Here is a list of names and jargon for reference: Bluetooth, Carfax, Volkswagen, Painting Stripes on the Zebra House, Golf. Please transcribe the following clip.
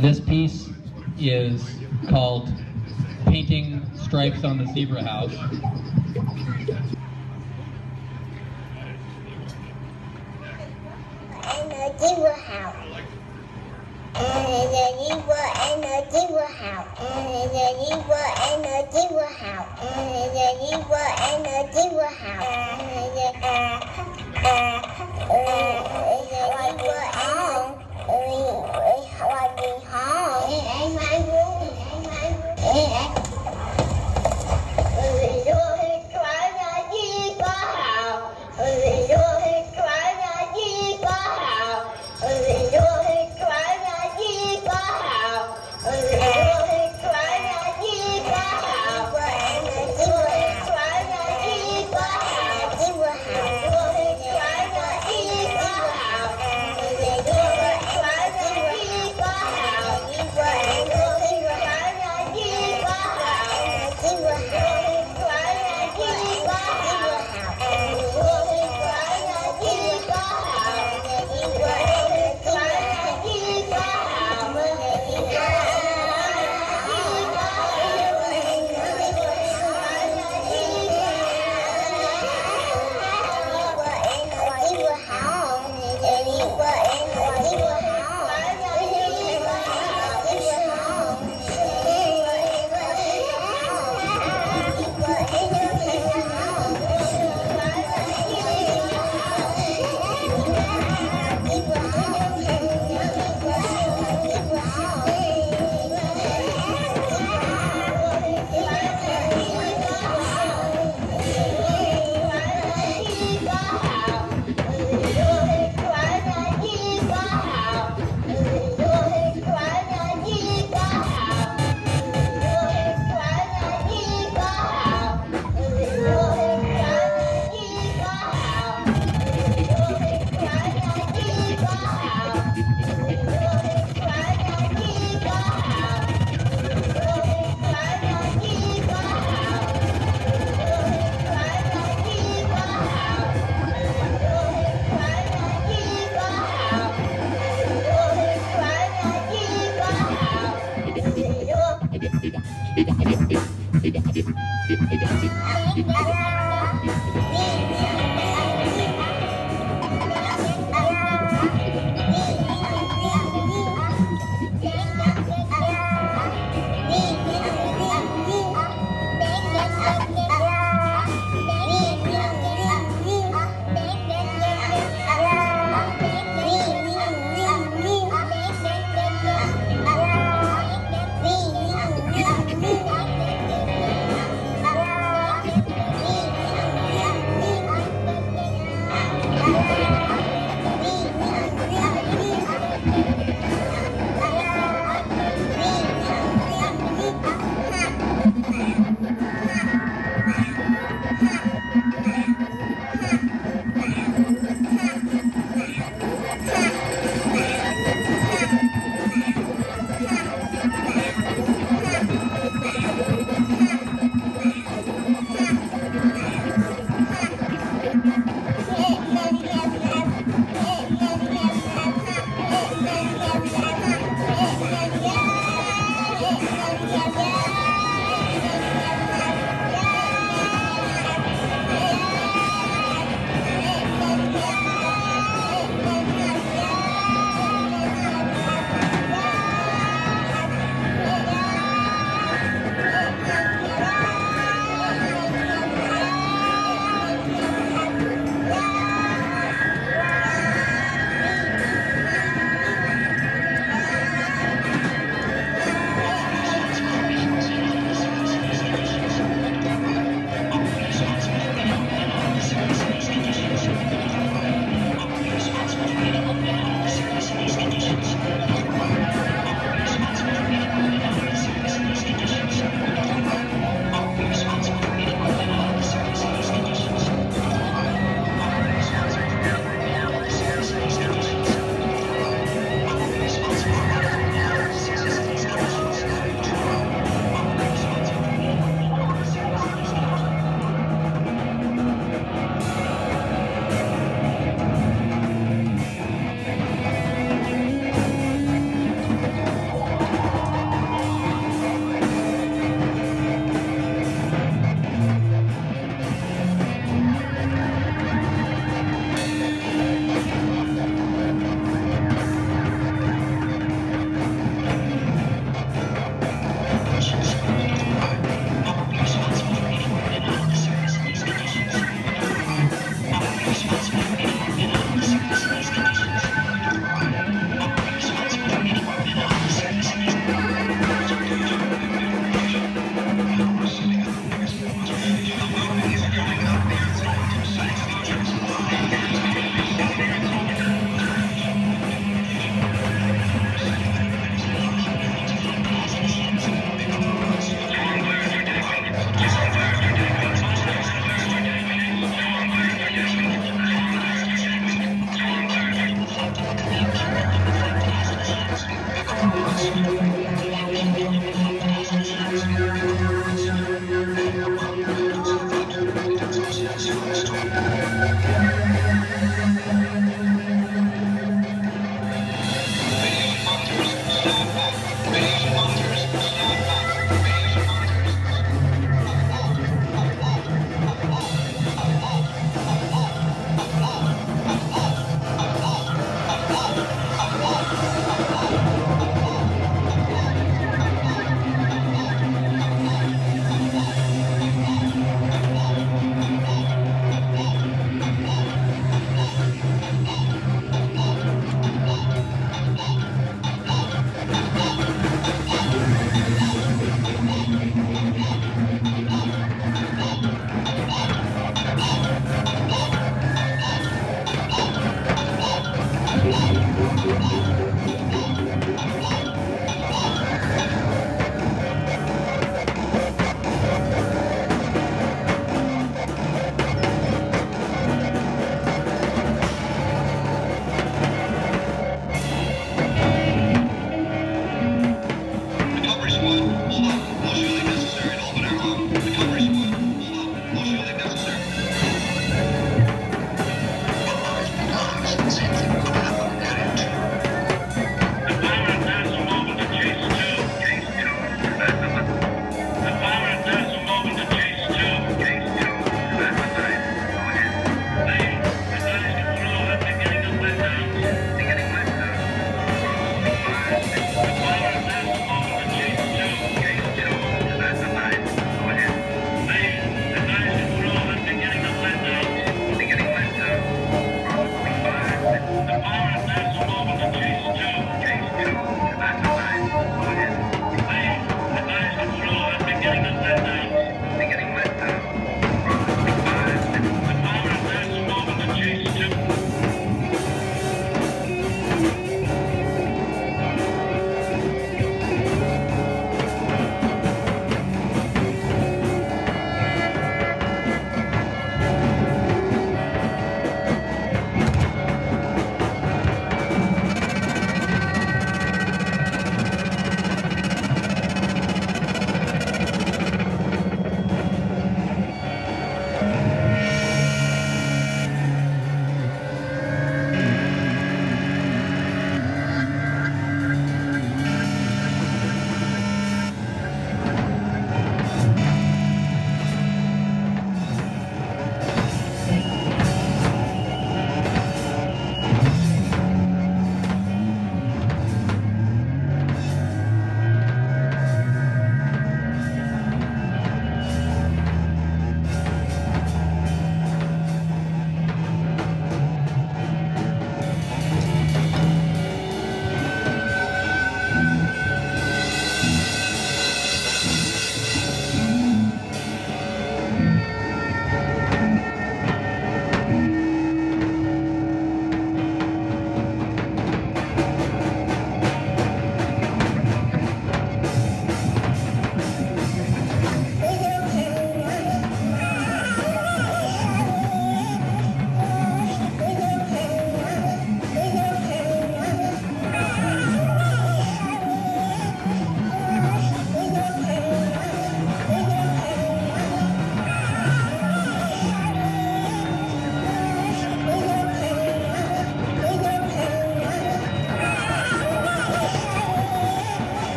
This piece is called Painting Stripes on the Zebra House. And the zebra house. And the zebra and the zebra house. And the zebra and the zebra house. And the zebra and the zebra house.